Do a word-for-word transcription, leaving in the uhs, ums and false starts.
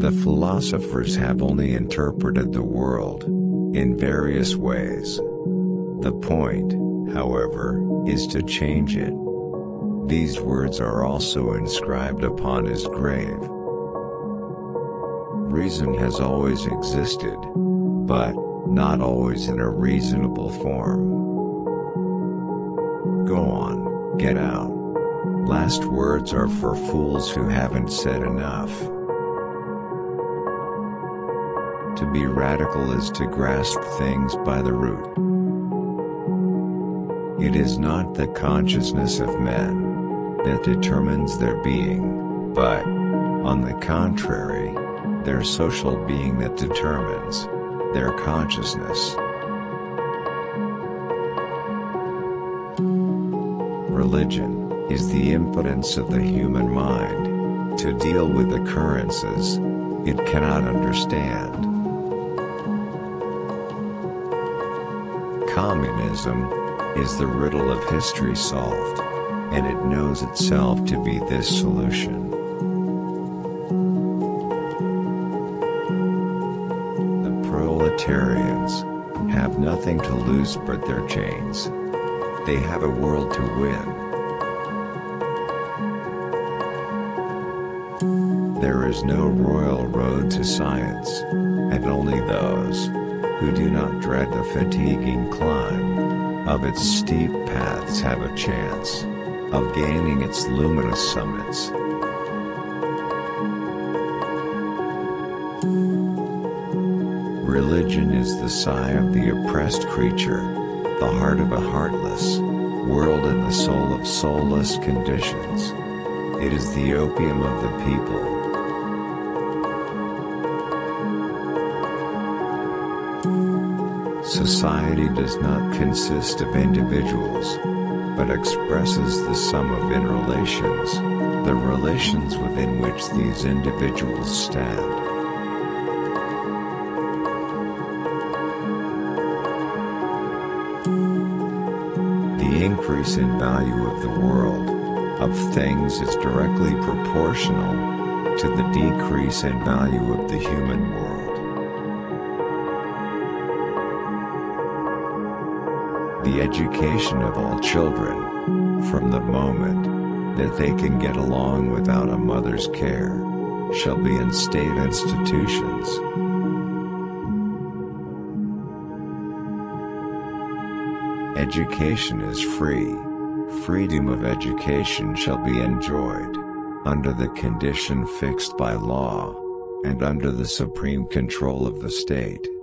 The philosophers have only interpreted the world in various ways. The point, however, is to change it. These words are also inscribed upon his grave. Reason has always existed, but not always in a reasonable form. Go on, get out. Last words are for fools who haven't said enough. To be radical is to grasp things by the root. It is not the consciousness of men that determines their being, but, on the contrary, their social being that determines their consciousness. Religion is the impotence of the human mind to deal with occurrences it cannot understand. Communism is the riddle of history solved, and it knows itself to be this solution. The proletarians have nothing to lose but their chains. They have a world to win. There is no royal road to science, and only those who do not dread the fatiguing climb of its steep paths have a chance of gaining its luminous summits. Religion is the sigh of the oppressed creature, the heart of a heartless world and the soul of soulless conditions. It is the opium of the people. Society does not consist of individuals, but expresses the sum of interrelations, the relations within which these individuals stand. The increase in value of the world, of things is directly proportional to the decrease in value of the human world. The education of all children, from the moment that they can get along without a mother's care, shall be in state institutions. Education is free. Freedom of education shall be enjoyed, under the condition fixed by law, and under the supreme control of the state.